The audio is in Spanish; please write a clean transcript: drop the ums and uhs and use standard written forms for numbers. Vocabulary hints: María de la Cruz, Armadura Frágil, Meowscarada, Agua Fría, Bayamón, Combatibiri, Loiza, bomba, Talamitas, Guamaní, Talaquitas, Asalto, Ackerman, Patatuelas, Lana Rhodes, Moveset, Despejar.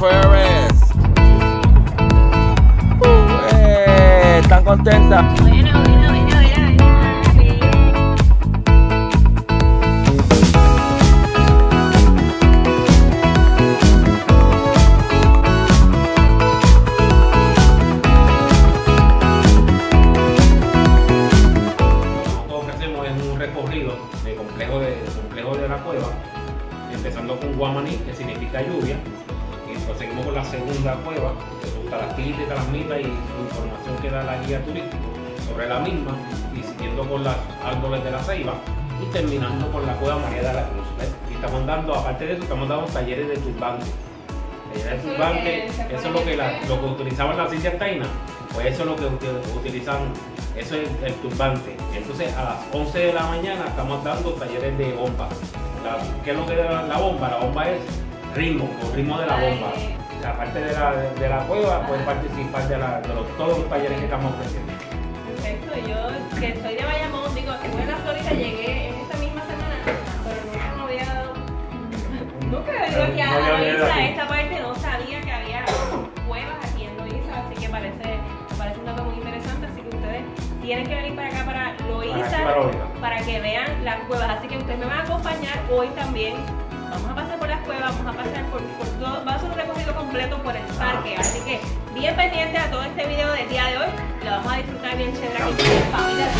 Forest. ¿Están contentas? Bueno, complejo de la cueva, empezando con Guamaní, que significa lluvia, y después seguimos con la segunda cueva, que son Talaquitas y Talamitas, y la información que da la guía turística sobre la misma, y siguiendo con los árboles de la ceiba, y terminando con la cueva María de la Cruz. Y estamos dando, aparte de eso, estamos dando talleres de turbante. Talleres de turbante, eso es lo que utilizaban las indias taínas, pues eso es lo que utilizan. Eso es el turbante. Entonces a las 11 de la mañana estamos dando talleres de bomba. ¿Qué es lo que es la bomba? La bomba es ritmo, el ritmo de la bomba. La parte de la cueva puede participar de todos los talleres que estamos ofreciendo. Perfecto, yo que soy de Bayamón, digo, que voy a la Florida, llegué en esta misma semana, pero nunca me había dado. Nunca había ido aquí a esta parte, no sabía que había cuevas aquí en Loíza, así que parece un dato muy interesante, así que ustedes tienen que venir para acá, para Loíza, para que vean las cuevas. Así que ustedes me van a acompañar hoy también. Vamos a pasar por las cuevas, vamos a pasar por todo, va a ser un recorrido completo por el parque. Así que bien pendiente a todo este video del día de hoy, lo vamos a disfrutar bien chévere aquí con la familia.